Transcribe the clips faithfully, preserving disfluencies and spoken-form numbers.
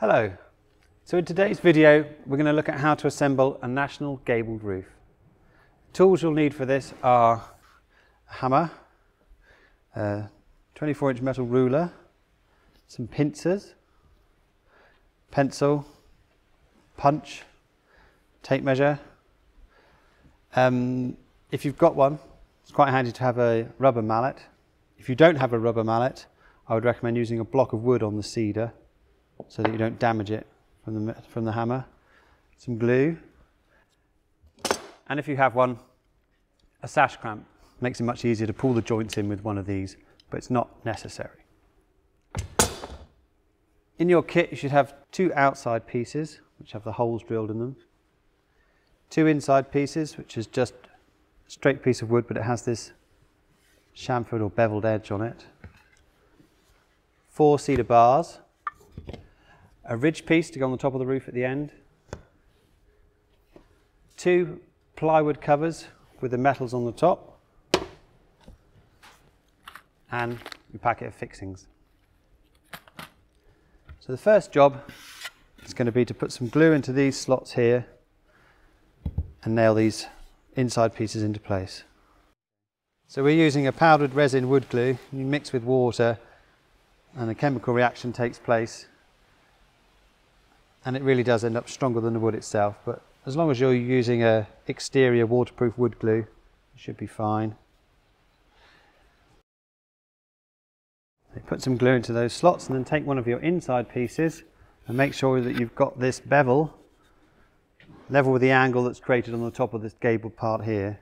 Hello, so in today's video we're going to look at how to assemble a national gabled roof. Tools you'll need for this are a hammer, a twenty-four inch metal ruler, some pincers, pencil, punch, tape measure. Um, if you've got one, it's quite handy to have a rubber mallet. If you don't have a rubber mallet, I would recommend using a block of wood on the cedar, so that you don't damage it from the, from the hammer. Some glue. And if you have one, a sash clamp. Makes it much easier to pull the joints in with one of these, but it's not necessary. In your kit, you should have two outside pieces, which have the holes drilled in them. Two inside pieces, which is just a straight piece of wood, but it has this chamfered or beveled edge on it. Four cedar bars. A ridge piece to go on the top of the roof at the end. Two plywood covers with the metals on the top. And a packet of fixings. So the first job is going to be to put some glue into these slots here and nail these inside pieces into place. So we're using a powdered resin wood glue. You mix with water and a chemical reaction takes place. And it really does end up stronger than the wood itself, but as long as you're using a exterior waterproof wood glue, it should be fine. So put some glue into those slots and then take one of your inside pieces and make sure that you've got this bevel level with the angle that's created on the top of this gabled part here.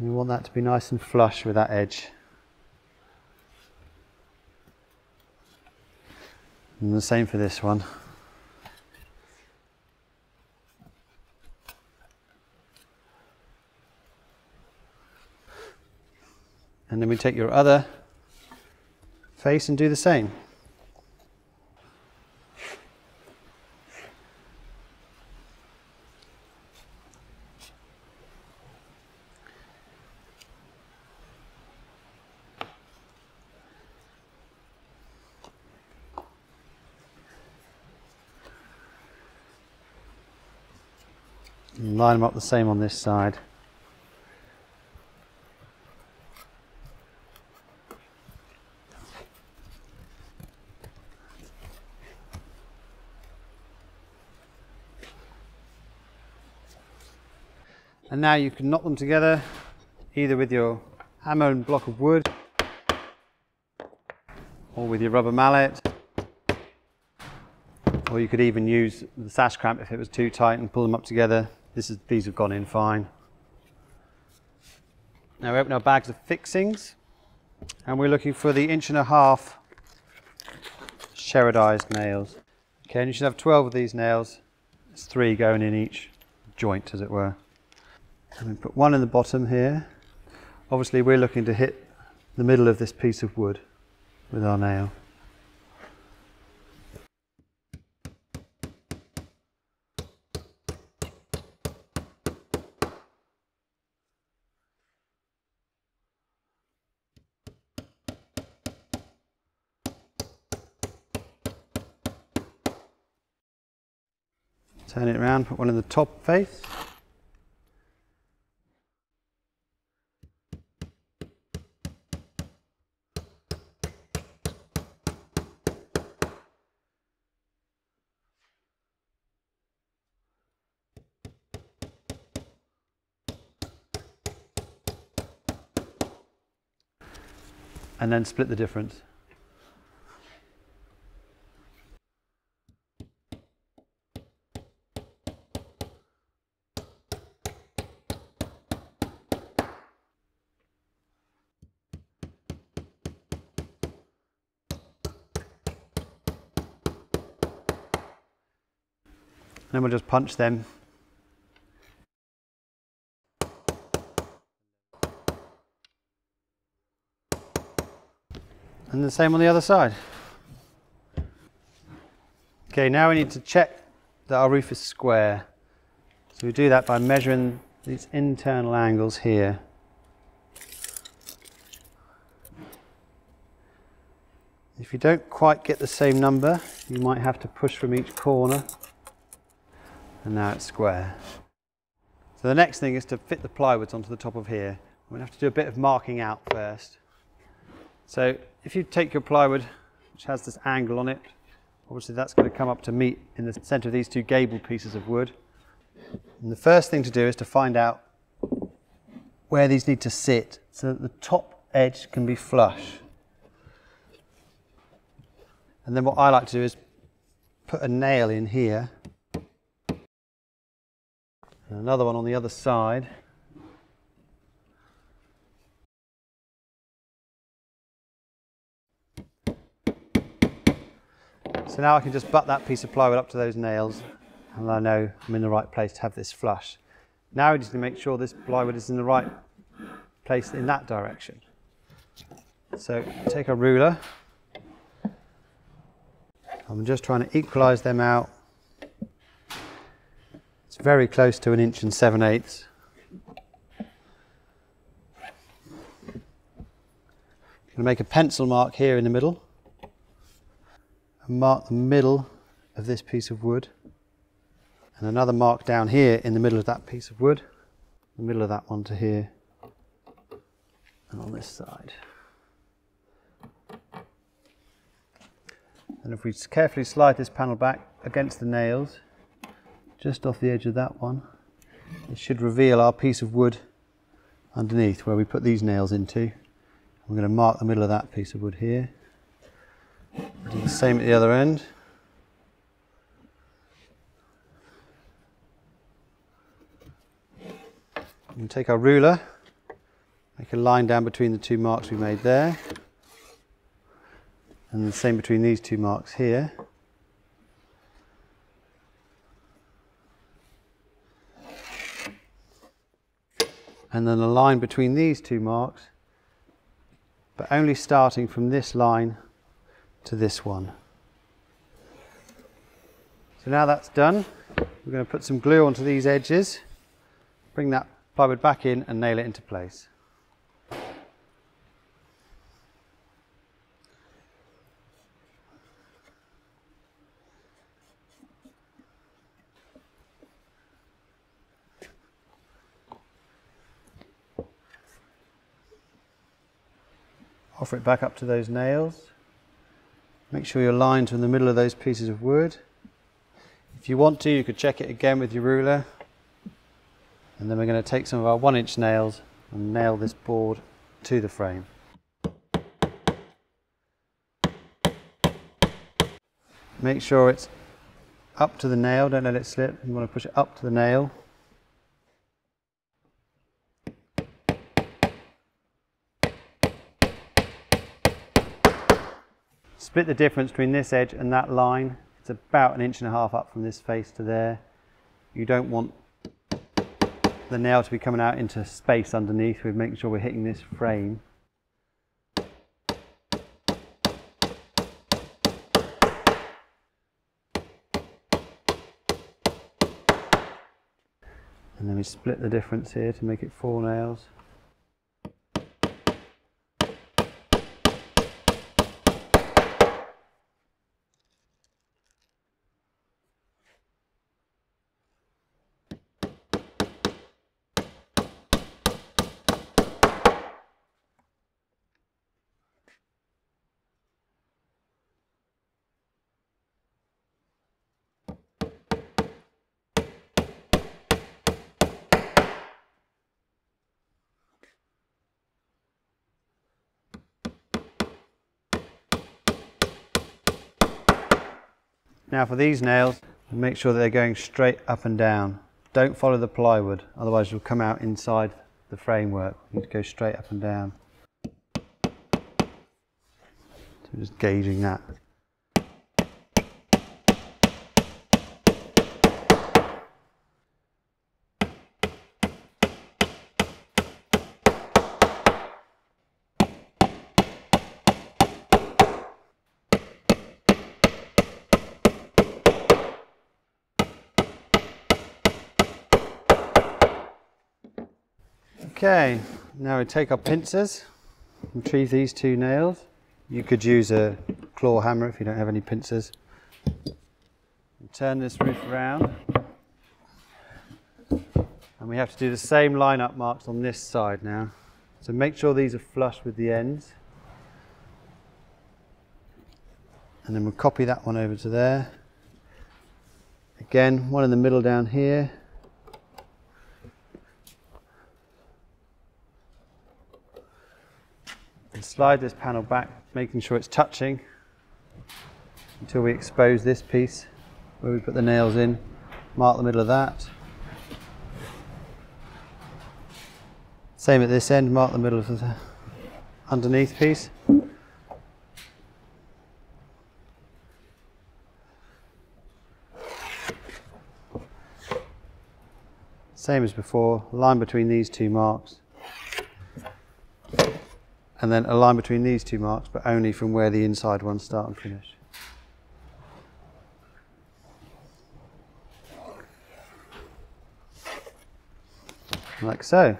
You want that to be nice and flush with that edge. And the same for this one. And then we take your other face and do the same. And line them up the same on this side. And now you can knock them together either with your hammer and block of wood or with your rubber mallet. Or you could even use the sash clamp if it was too tight and pull them up together. This is, these have gone in fine. Now we open our bags of fixings and we're looking for the inch and a half Sherodized nails. Okay, and you should have twelve of these nails. There's three going in each joint, as it were. And we put one in the bottom here. Obviously we're looking to hit the middle of this piece of wood with our nail. Turn it around, put one in the top face. And then split the difference. Then we'll just punch them. And the same on the other side. Okay, now we need to check that our roof is square. So we do that by measuring these internal angles here. If you don't quite get the same number, you might have to push from each corner. And now it's square. So the next thing is to fit the plywoods onto the top of here. We're going to have to do a bit of marking out first. So if you take your plywood, which has this angle on it, obviously that's going to come up to meet in the centre of these two gable pieces of wood. And the first thing to do is to find out where these need to sit so that the top edge can be flush. And then what I like to do is put a nail in here and another one on the other side. So now I can just butt that piece of plywood up to those nails and I know I'm in the right place to have this flush. Now we just need to make sure this plywood is in the right place in that direction. So take a ruler. I'm just trying to equalise them out. It's very close to an inch and seven eighths. I'm going to make a pencil mark here in the middle and mark the middle of this piece of wood and another mark down here in the middle of that piece of wood, the middle of that one to here and on this side. And if we carefully slide this panel back against the nails, just off the edge of that one, it should reveal our piece of wood underneath where we put these nails into. I'm going to mark the middle of that piece of wood here. Do the same at the other end. We'll take our ruler, make a line down between the two marks we made there. And the same between these two marks here. And then a line between these two marks, but only starting from this line to this one. So now that's done, we're going to put some glue onto these edges, bring that plywood back in and nail it into place. Offer it back up to those nails. Make sure your lines are in the middle of those pieces of wood. If you want to, you could check it again with your ruler. And then we're going to take some of our one inch nails and nail this board to the frame. Make sure it's up to the nail, don't let it slip. You want to push it up to the nail. Split the difference between this edge and that line. It's about an inch and a half up from this face to there. You don't want the nail to be coming out into space underneath. We're making sure we're hitting this frame. And then we split the difference here to make it four nails. Now for these nails, make sure that they're going straight up and down. Don't follow the plywood, otherwise you'll come out inside the framework. You need to go straight up and down. So just gauging that. Okay, now we take our pincers, retrieve these two nails. You could use a claw hammer if you don't have any pincers. And turn this roof around. And we have to do the same line-up marks on this side now. So make sure these are flush with the ends. And then we'll copy that one over to there. Again, one in the middle down here. And slide this panel back, making sure it's touching until we expose this piece where we put the nails in. Mark the middle of that. Same at this end, mark the middle of the underneath piece. Same as before, line between these two marks. And then a line between these two marks, but only from where the inside ones start and finish. Like so.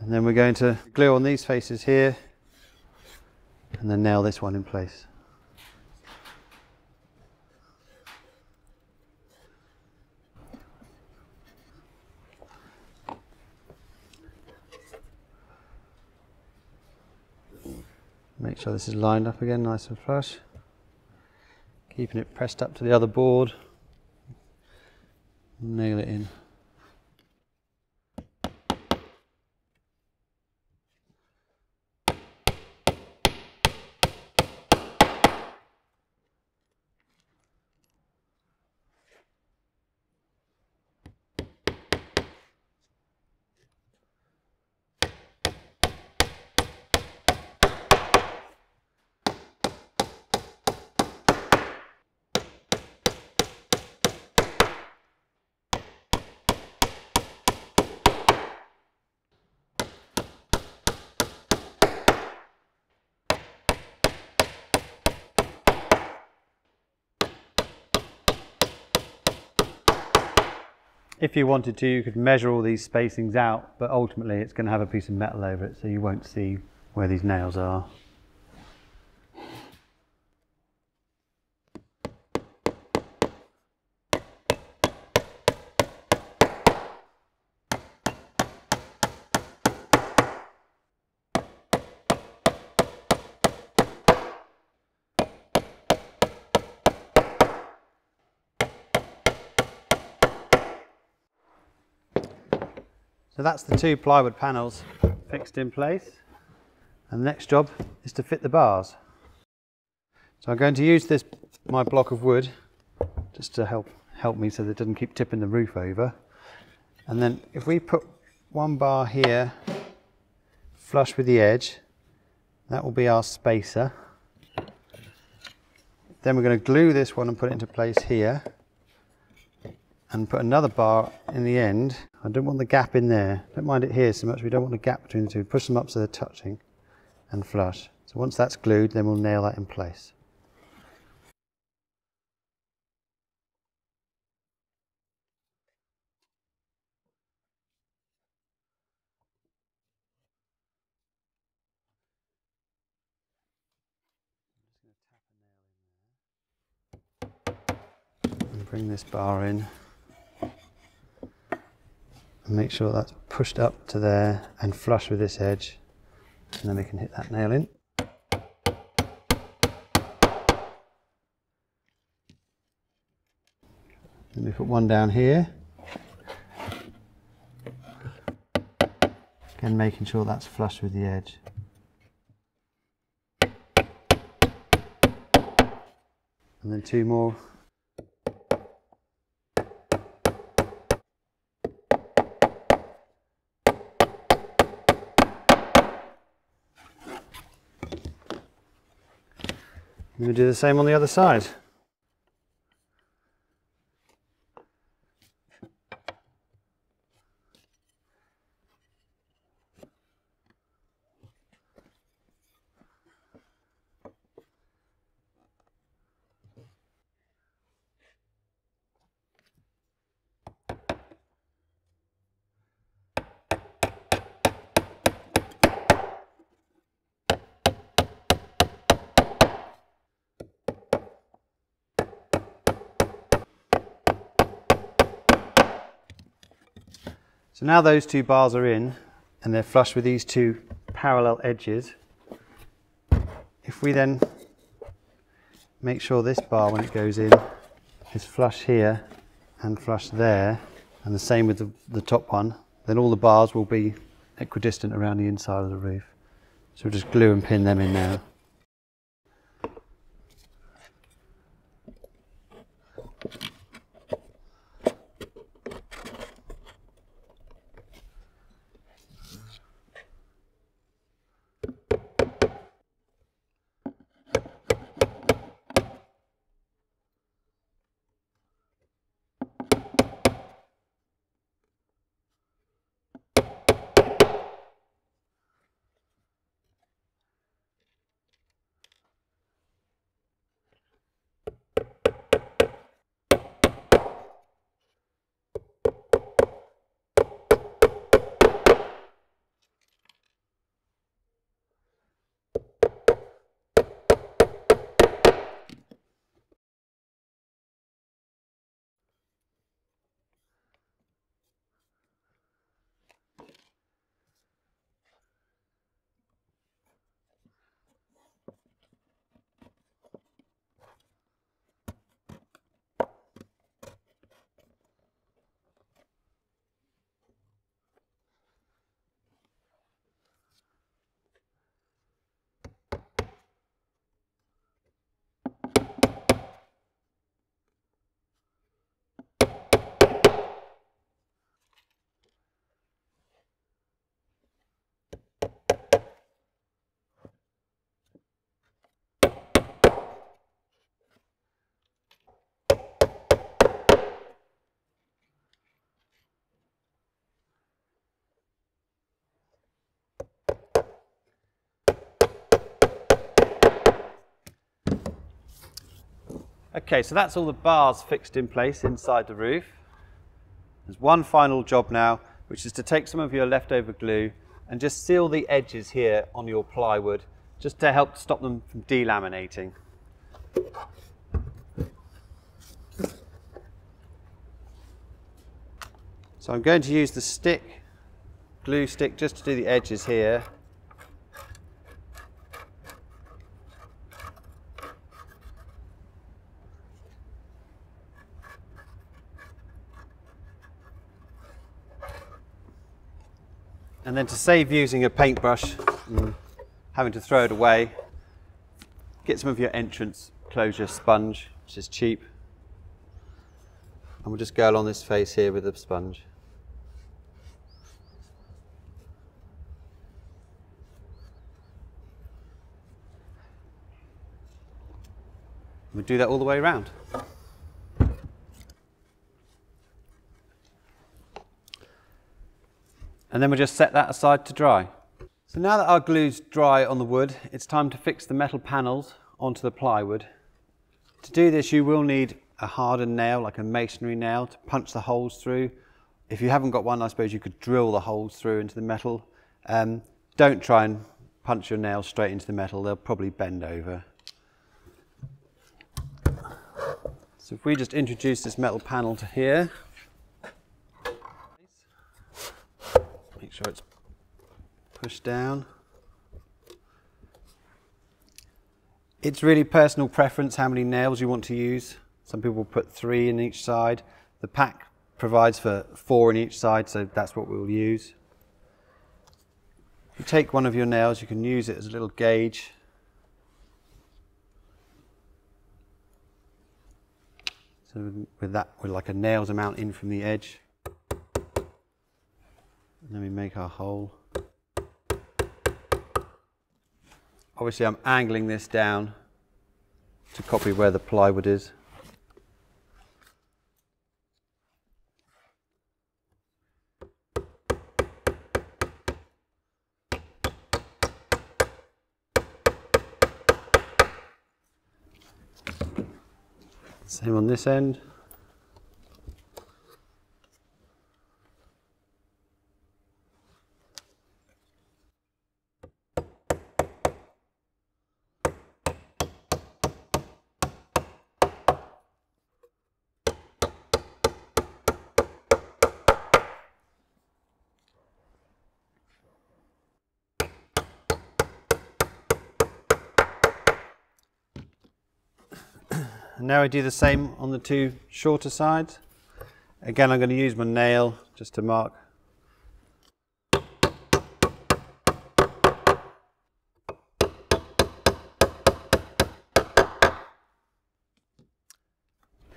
And then we're going to glue on these faces here, and then nail this one in place. Make sure this is lined up again, nice and flush. Keeping it pressed up to the other board. Nail it in. If you wanted to, you could measure all these spacings out, but ultimately it's going to have a piece of metal over it, so you won't see where these nails are. So that's the two plywood panels fixed in place, and the next job is to fit the bars. So I'm going to use this, my block of wood, just to help help me so that it doesn't keep tipping the roof over. And then if we put one bar here flush with the edge, that will be our spacer. Then we're going to glue this one and put it into place here, and put another bar in the end. I don't want the gap in there. Don't mind it here so much. We don't want the gap between the two. Push them up so they're touching and flush. So once that's glued, then we'll nail that in place. And bring this bar in. Make sure that's pushed up to there and flush with this edge, and then we can hit that nail in. Then we put one down here. Again, making sure that's flush with the edge. And then two more. We do the same on the other side. So now those two bars are in and they're flush with these two parallel edges. If we then make sure this bar, when it goes in, is flush here and flush there, and the same with the, the top one, then all the bars will be equidistant around the inside of the roof. So we'll just glue and pin them in now. Okay, so that's all the bars fixed in place inside the roof. There's one final job now, which is to take some of your leftover glue and just seal the edges here on your plywood, just to help stop them from delaminating. So I'm going to use the stick, glue stick, just to do the edges here. And then, to save using a paintbrush and having to throw it away, get some of your entrance closure sponge, which is cheap, and we'll just go along this face here with the sponge. We'll do that all the way around. And then we'll just set that aside to dry. So now that our glue's dry on the wood, it's time to fix the metal panels onto the plywood. To do this, you will need a hardened nail, like a masonry nail, to punch the holes through. If you haven't got one, I suppose you could drill the holes through into the metal. Um, don't try and punch your nail straight into the metal, they'll probably bend over. So if we just introduce this metal panel to here, make sure it's pushed down. It's really personal preference how many nails you want to use. Some people put three in each side. The pack provides for four in each side, so that's what we'll use. If you take one of your nails, you can use it as a little gauge. So with that, we're like a nail's amount in from the edge. And then we make our hole. Obviously, I'm angling this down to copy where the plywood is. Same on this end. now I do the same on the two shorter sides. Again, I'm going to use my nail just to mark.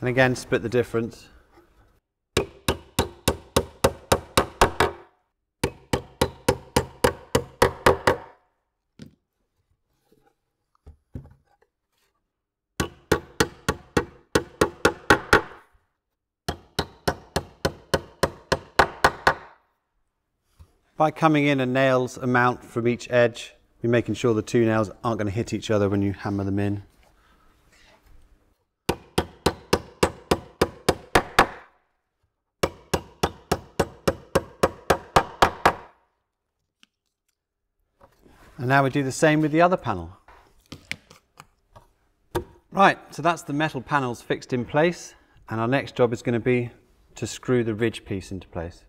And again, split the difference. By coming in a nail's amount from each edge, you're making sure the two nails aren't going to hit each other when you hammer them in. And now we do the same with the other panel. Right, so that's the metal panels fixed in place, and our next job is going to be to screw the ridge piece into place.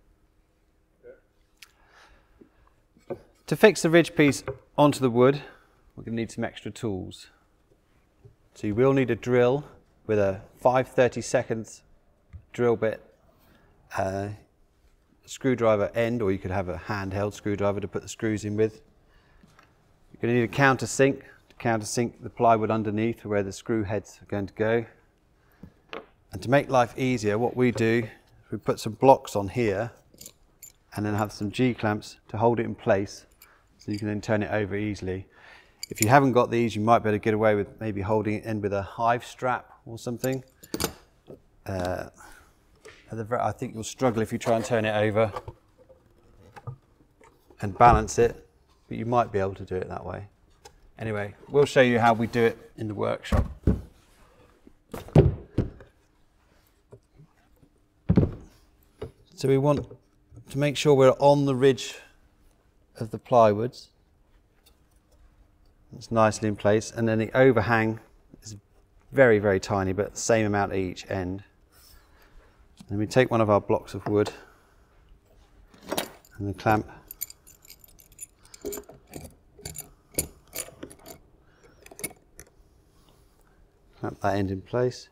To fix the ridge piece onto the wood, we're going to need some extra tools. So you will need a drill with a five thirty-seconds drill bit, uh, screwdriver end, or you could have a handheld screwdriver to put the screws in with. You're going to need a countersink to countersink the plywood underneath where the screw heads are going to go. And to make life easier, what we do is we put some blocks on here and then have some G-clamps to hold it in place, so you can then turn it over easily. If you haven't got these, you might better get away with maybe holding it in with a hive strap or something. Uh, I think you'll struggle if you try and turn it over and balance it, but you might be able to do it that way. Anyway, we'll show you how we do it in the workshop. So we want to make sure we're on the ridge of the plywoods. It's nicely in place, and then the overhang is very, very tiny, but the same amount at each end. And we take one of our blocks of wood and the clamp. Clamp that end in place.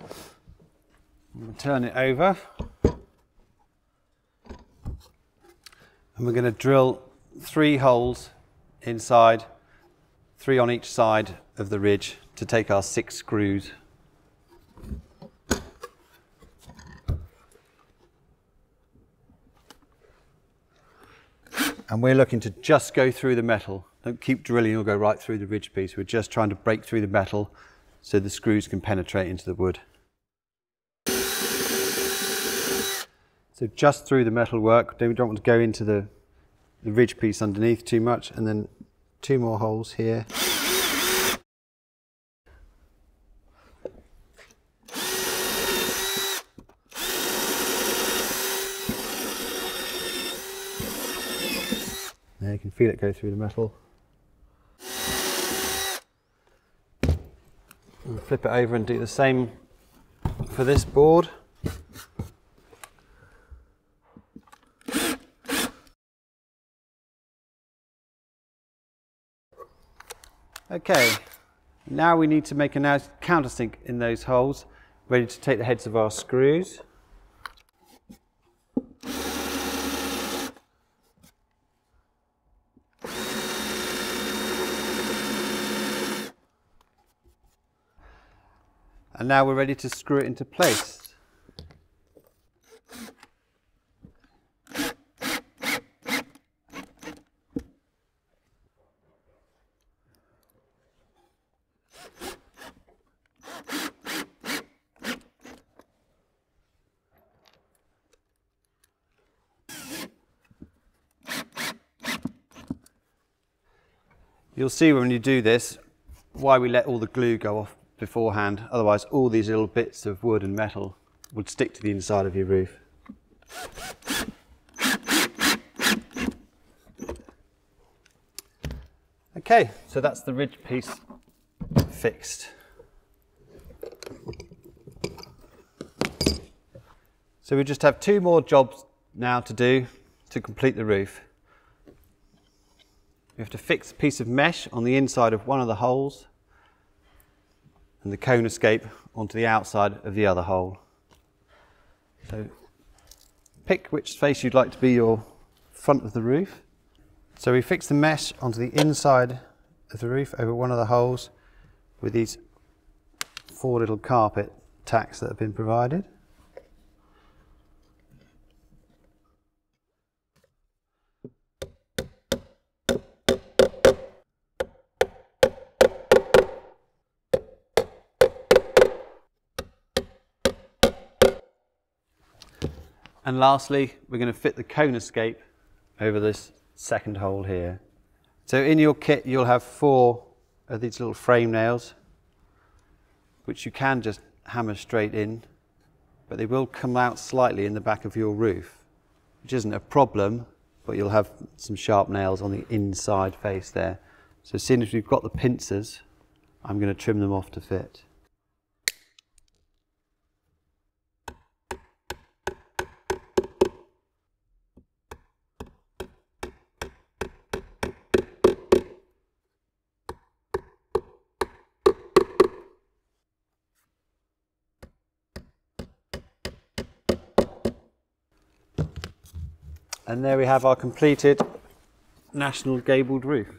And we'll turn it over. And we're going to drill three holes inside, three on each side of the ridge, to take our six screws. And we're looking to just go through the metal. Don't keep drilling, you'll go right through the ridge piece. We're just trying to break through the metal so the screws can penetrate into the wood. So just through the metal work, we don't want to go into the, the ridge piece underneath too much. And then two more holes here. Now you can feel it go through the metal. And flip it over and do the same for this board. Okay, now we need to make a nice countersink in those holes, ready to take the heads of our screws. And now we're ready to screw it into place. You'll see when you do this why we let all the glue go off beforehand, otherwise all these little bits of wood and metal would stick to the inside of your roof. Okay, so that's the ridge piece fixed. So we just have two more jobs now to do to complete the roof. We have to fix a piece of mesh on the inside of one of the holes, and the cone escape onto the outside of the other hole. So pick which space you'd like to be your front of the roof. So we fix the mesh onto the inside of the roof over one of the holes with these four little carpet tacks that have been provided. And lastly, we're going to fit the cone escape over this second hole here. So in your kit, you'll have four of these little frame nails, which you can just hammer straight in, but they will come out slightly in the back of your roof, which isn't a problem, but you'll have some sharp nails on the inside face there. So as soon as we've got the pincers, I'm going to trim them off to fit. And there we have our completed national gabled roof.